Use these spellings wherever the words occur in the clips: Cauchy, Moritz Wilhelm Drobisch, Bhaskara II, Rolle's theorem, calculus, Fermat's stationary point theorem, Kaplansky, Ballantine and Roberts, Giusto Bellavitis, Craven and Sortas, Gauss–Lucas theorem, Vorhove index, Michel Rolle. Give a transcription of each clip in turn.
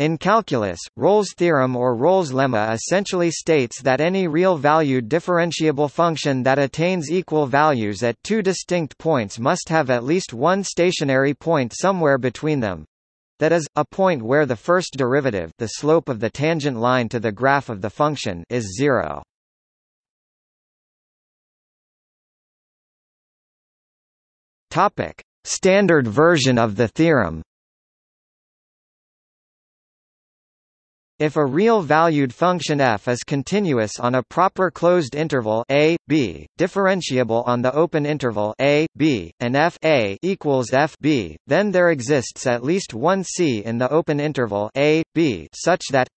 In calculus, Rolle's theorem or Rolle's lemma essentially states that any real-valued differentiable function that attains equal values at two distinct points must have at least one stationary point somewhere between them. That is, a point where the first derivative, the slope of the tangent line to the graph of the function, is zero. Topic: Standard version of the theorem. If a real-valued function f is continuous on a proper closed interval a, b, differentiable on the open interval a, b, and f a equals f b, then there exists at least one c in the open interval a, b such that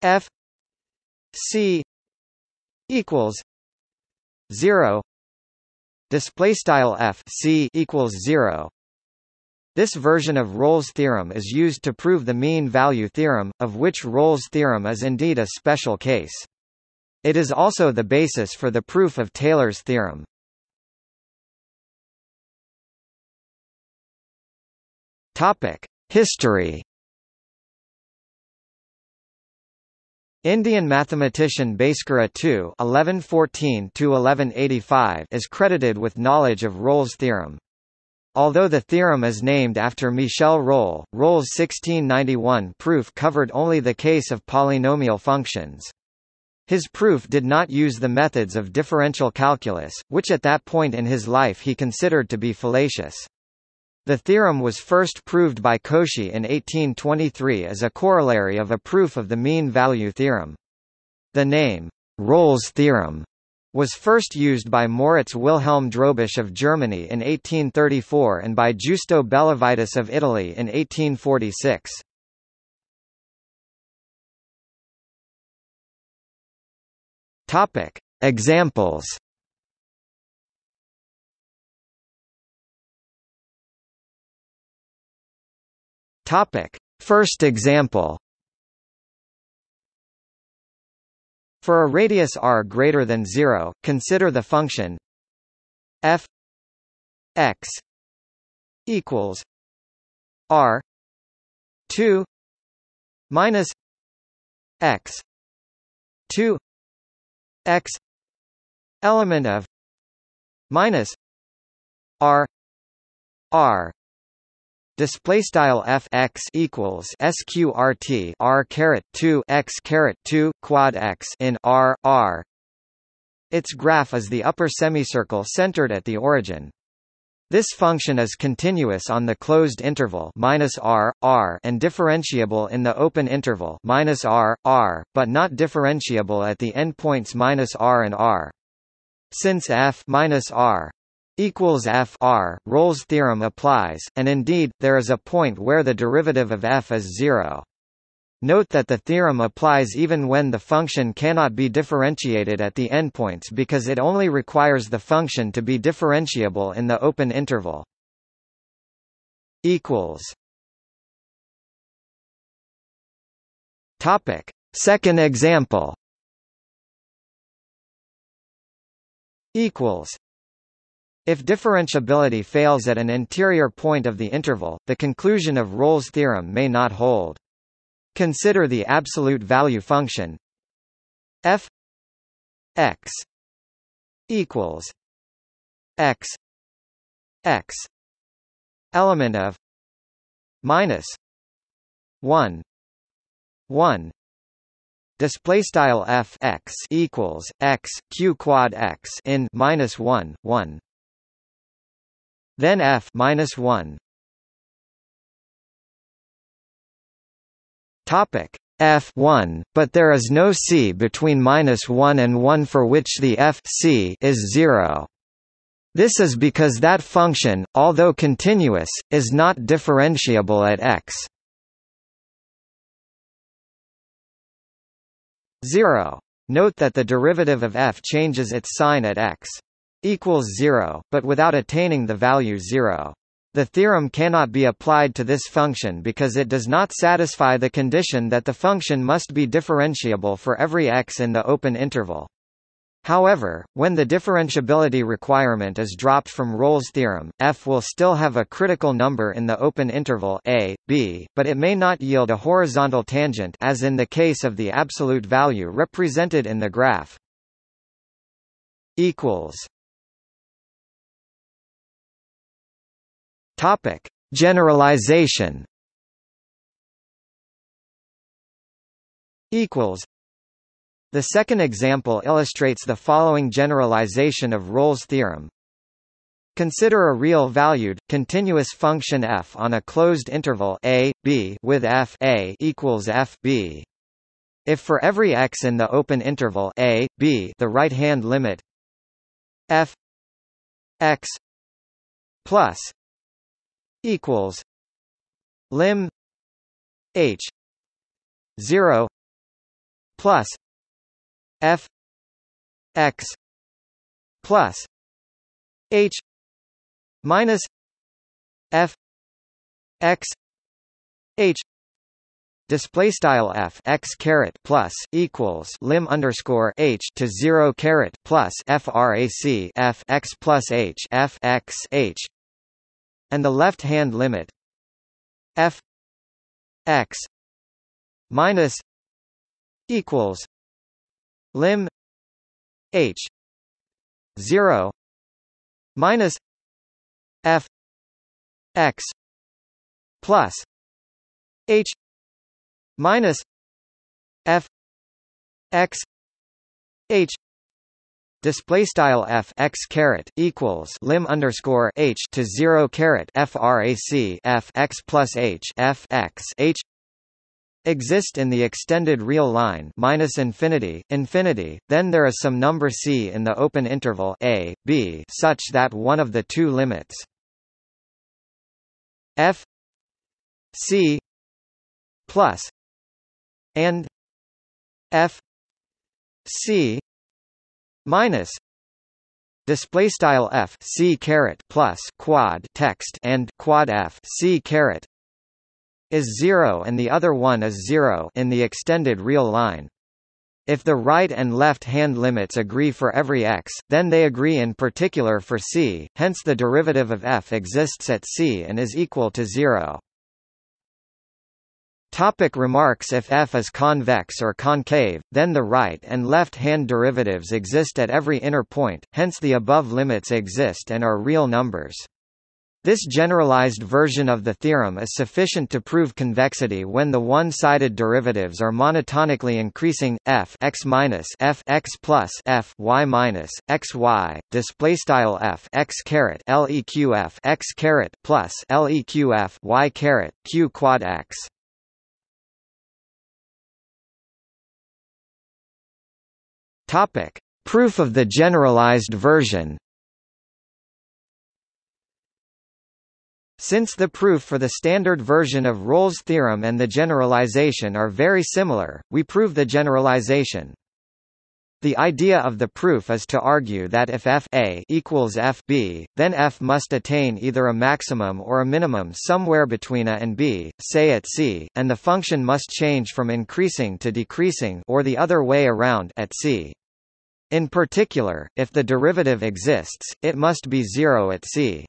f c equals 0 displaystyle f c equals 0. This version of Rolle's theorem is used to prove the mean value theorem, of which Rolle's theorem is indeed a special case. It is also the basis for the proof of Taylor's theorem. Topic: History. Indian mathematician Bhaskara II (1114–1185) is credited with knowledge of Rolle's theorem. Although the theorem is named after Michel Rolle, Rolle's 1691 proof covered only the case of polynomial functions. His proof did not use the methods of differential calculus, which at that point in his life he considered to be fallacious. The theorem was first proved by Cauchy in 1823 as a corollary of a proof of the mean value theorem. The name, Rolle's theorem, was first used by Moritz Wilhelm Drobisch of Germany in 1834 and by Giusto Bellavitis of Italy in 1846. Topic: Examples. Topic: First example. For a radius r greater than 0, consider the function f x equals r 2 minus x 2 x element of minus r r. Display style f x equals sqrt r caret 2 x caret 2 quad x in r r. Its graph is the upper semicircle centered at the origin. This function is continuous on the closed interval minus r r and differentiable in the open interval minus r r, but not differentiable at the endpoints minus r and r. Since f minus r equals f r, Rolle's theorem applies, and indeed, there is a point where the derivative of f is 0. Note that the theorem applies even when the function cannot be differentiated at the endpoints because it only requires the function to be differentiable in the open interval. Topic: Second example. If differentiability fails at an interior point of the interval, the conclusion of Rolle's theorem may not hold. Consider the absolute value function f x equals x x element of minus 1 1. Display style f x equals x q quad x in minus 1 1. Then f minus 1. Topic: f 1, but there is no c between minus 1 and 1 for which the f c is 0. This is because that function, although continuous, is not differentiable at x 0. Note that the derivative of f changes its sign at x equals 0, but without attaining the value 0. The theorem cannot be applied to this function because it does not satisfy the condition that the function must be differentiable for every x in the open interval. However, when the differentiability requirement is dropped from Rolle's theorem, f will still have a critical number in the open interval a, b, but it may not yield a horizontal tangent as in the case of the absolute value represented in the graph. Topic: Generalization. The second example illustrates the following generalization of Rolle's theorem. Consider a real-valued, continuous function f on a closed interval a, b with f a equals f b. If for every x in the open interval a, b the right-hand limit f x plus equals lim h 0 plus f x plus h minus f x h display style f x caret plus equals lim underscore h to 0 caret plus frac f x plus h f x h, and the left hand limit f x minus equals lim h 0 minus f x plus h minus f x h. Display style f x caret equals lim underscore h to 0 caret frac f x plus h f x h exist in the extended real line minus infinity, infinity, then there is some number c in the open interval a, b such that one of the two limits f c plus and f c minus display style f c caret plus quad text and quad f c caret is 0 and the other one is 0 in the extended real line. If the right and left hand limits agree for every x, then they agree in particular for c, hence the derivative of f exists at c and is equal to 0. Topic remarks: if f is convex or concave, then the right and left hand derivatives exist at every inner point, hence the above limits exist and are real numbers. This generalized version of the theorem is sufficient to prove convexity when the one-sided derivatives are monotonically increasing, f x minus f x plus f y minus x y, display style f x caret leq f x caret plus leq f y caret q quad x. Topic: Proof of the generalized version. Since the proof for the standard version of Rolle's theorem and the generalization are very similar, we prove the generalization. The idea of the proof is to argue that if f a equals f b, then f must attain either a maximum or a minimum somewhere between a and b, say at c, and the function must change from increasing to decreasing or the other way around at c. In particular, if the derivative exists, it must be 0 at c.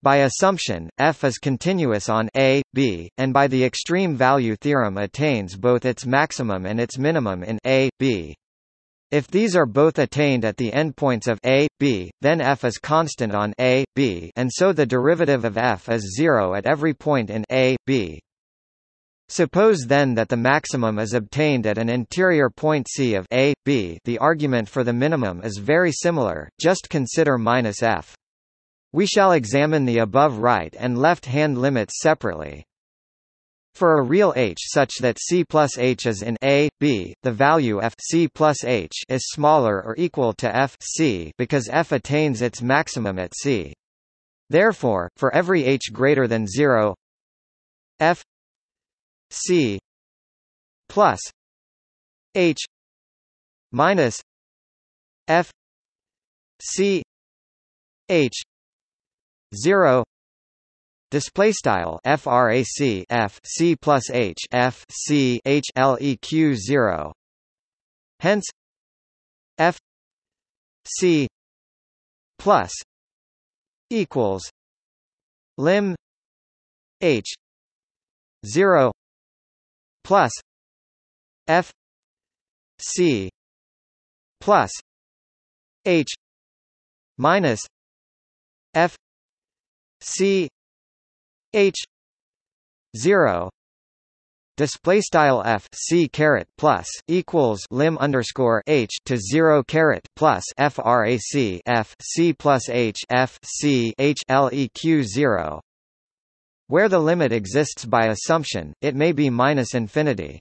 By assumption, f is continuous on a, b, and by the extreme value theorem attains both its maximum and its minimum in a, b. If these are both attained at the endpoints of a, b, then f is constant on a, b, and so the derivative of f is 0 at every point in a, b. Suppose then that the maximum is obtained at an interior point c of a, b. The argument for the minimum is very similar, just consider minus f. We shall examine the above right and left hand limits separately. For a real h such that c plus h is in a, b, the value f c plus h is smaller or equal to f c because f attains its maximum at c. Therefore, for every h greater than 0, f c plus h minus f c h 0 display style frac f c plus h f c h leq 0. Hence f C plus equals lim H 0 plus F C plus H minus F C H 0 display style f c caret plus equals lim underscore h to 0 caret plus frac f c plus h f c h leq 0. Where the limit exists by assumption, it may be minus infinity.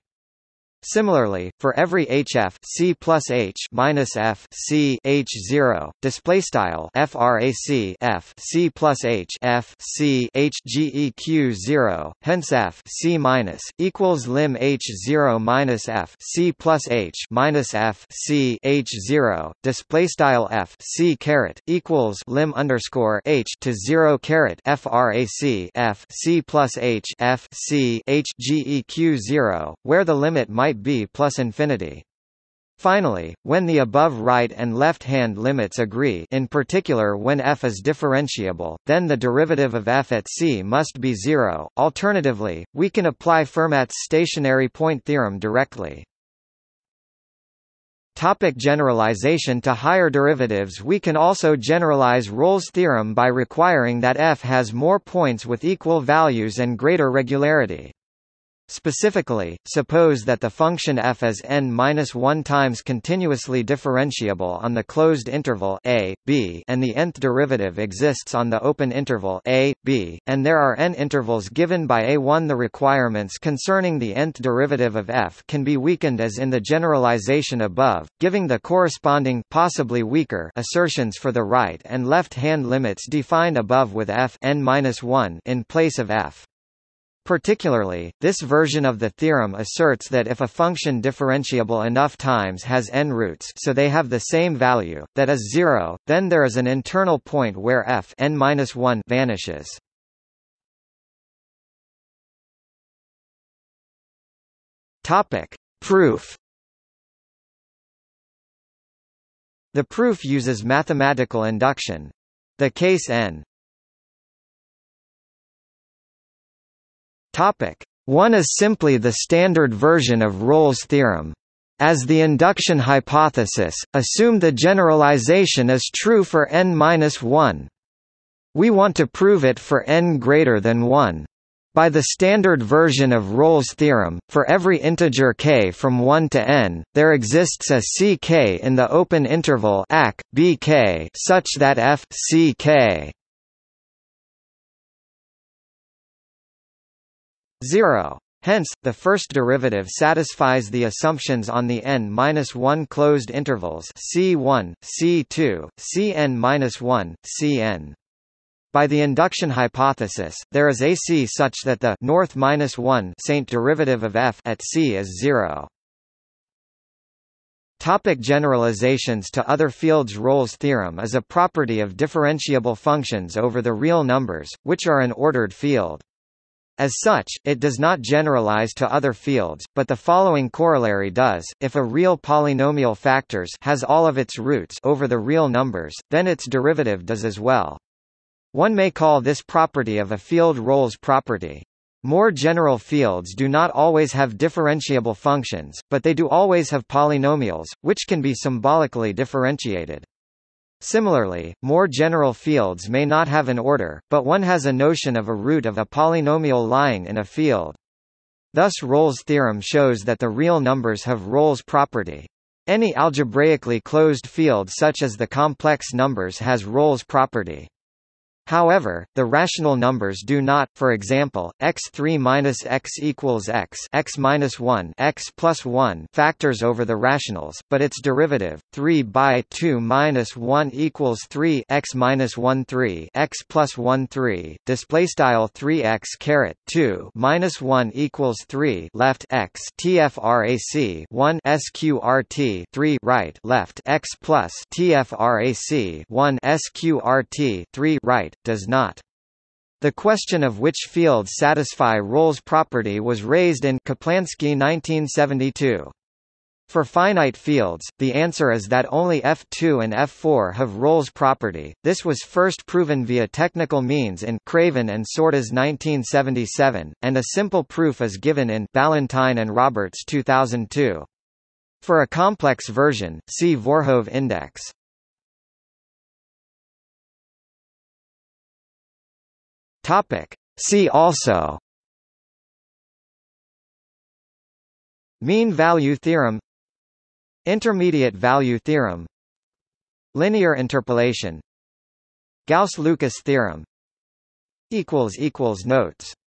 Similarly, for every hf c plus h minus f c h 0 display style frac f c plus h f c h geq 0, hence f c minus equals lim h 0 minus f c plus h minus f c h 0 display style f c caret equals lim underscore h to 0 caret frac f c plus h f c h geq 0, where the limit might be plus infinity. Finally, when the above right and left hand limits agree, in particular when f is differentiable, then the derivative of f at c must be 0. Alternatively, we can apply Fermat's stationary point theorem directly. Topic generalization to higher derivatives. We can also generalize Rolle's theorem by requiring that f has more points with equal values and greater regularity. Specifically, suppose that the function f is n-1 times continuously differentiable on the closed interval a, b, and the nth derivative exists on the open interval a, b, and there are n intervals given by a1. The requirements concerning the nth derivative of f can be weakened as in the generalization above, giving the corresponding possibly weaker assertions for the right and left hand limits defined above with f n-1 in place of f. Particularly, this version of the theorem asserts that if a function differentiable enough times has n roots, so they have the same value, that is 0, then there is an internal point where f (n-1) vanishes. Topic: Proof. The proof uses mathematical induction. The case n. Topic 1 is simply the standard version of Rolle's theorem. As the induction hypothesis, assume the generalization is true for n-1. We want to prove it for n greater than 1. By the standard version of Rolle's theorem, for every integer k from 1 to n, there exists a ck in the open interval ac, bk such that f ck 0. Hence, the first derivative satisfies the assumptions on the n-1 closed intervals c1, c2, cn-1, cn. By the induction hypothesis, there is a c such that the north-1st derivative of f at c is 0. Topic generalizations to other fields. Rolle's theorem is a property of differentiable functions over the real numbers, which are an ordered field. As such, it does not generalize to other fields, but the following corollary does: if a real polynomial factors has all of its roots over the real numbers, then its derivative does as well. One may call this property of a field Rolle's property. More general fields do not always have differentiable functions, but they do always have polynomials, which can be symbolically differentiated. Similarly, more general fields may not have an order, but one has a notion of a root of a polynomial lying in a field. Thus Rolle's theorem shows that the real numbers have Rolle's property. Any algebraically closed field such as the complex numbers has Rolle's property. However, the rational numbers do not. For example, x3 minus x equals x, x minus 1, x plus 1 factors over the rationals, but its derivative 3 by 2 minus 1 equals 3 x minus 1 3 x plus 1 3. Display style 3x caret 2 minus 1 equals 3 left x tfrac 1 sqrt 3 right left x plus tfrac 1 sqrt 3 right does not. The question of which fields satisfy Rolle's property was raised in Kaplansky 1972. For finite fields, the answer is that only F2 and F4 have Rolle's property. This was first proven via technical means in Craven and Sortas 1977, and a simple proof is given in Ballantine and Roberts 2002. For a complex version, see Vorhove index. Topic: See also Mean value theorem, Intermediate value theorem, Linear interpolation, Gauss–Lucas theorem. Notes